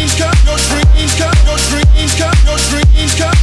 Cut your dreams, cut your dreams, cut your dreams, cut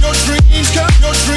your dreams, cut your dreams.